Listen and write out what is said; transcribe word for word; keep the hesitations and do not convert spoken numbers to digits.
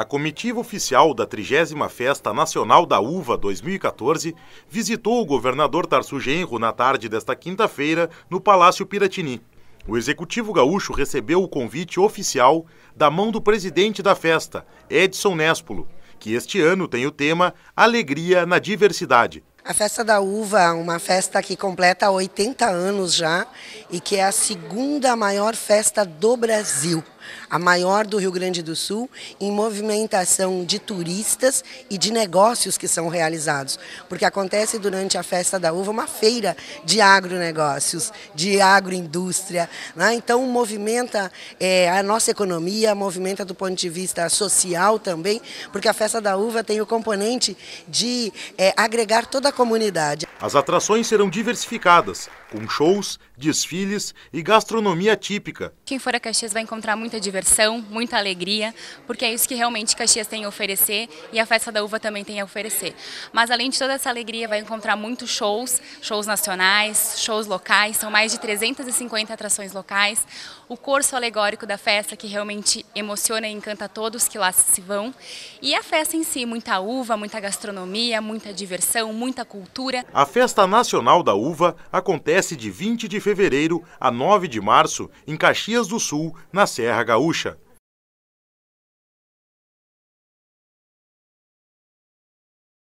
A comitiva oficial da trigésima Festa Nacional da Uva dois mil e quatorze visitou o governador Tarso Genro na tarde desta quinta-feira no Palácio Piratini. O executivo gaúcho recebeu o convite oficial da mão do presidente da festa, Edson Nespolo, que este ano tem o tema Alegria na Diversidade. A Festa da Uva, uma festa que completa oitenta anos já e que é a segunda maior festa do Brasil, a maior do Rio Grande do Sul, em movimentação de turistas e de negócios que são realizados, porque acontece durante a Festa da Uva uma feira de agronegócios, de agroindústria, né? Então movimenta é, a nossa economia, movimenta do ponto de vista social também, porque a Festa da Uva tem o componente de é, agregar toda a comunidade. As atrações serão diversificadas, com shows, desfiles e gastronomia típica. Quem for a Caxias vai encontrar muita diversão, muita alegria, porque é isso que realmente Caxias tem a oferecer e a Festa da Uva também tem a oferecer. Mas além de toda essa alegria, vai encontrar muitos shows, shows nacionais, shows locais, são mais de trezentas e cinquenta atrações locais, o corso alegórico da festa que realmente emociona e encanta todos que lá se vão, e a festa em si, muita uva, muita gastronomia, muita diversão, muita cultura. A Festa Nacional da Uva acontece de vinte de fevereiro a nove de março, em Caxias do Sul, na Serra Gaúcha.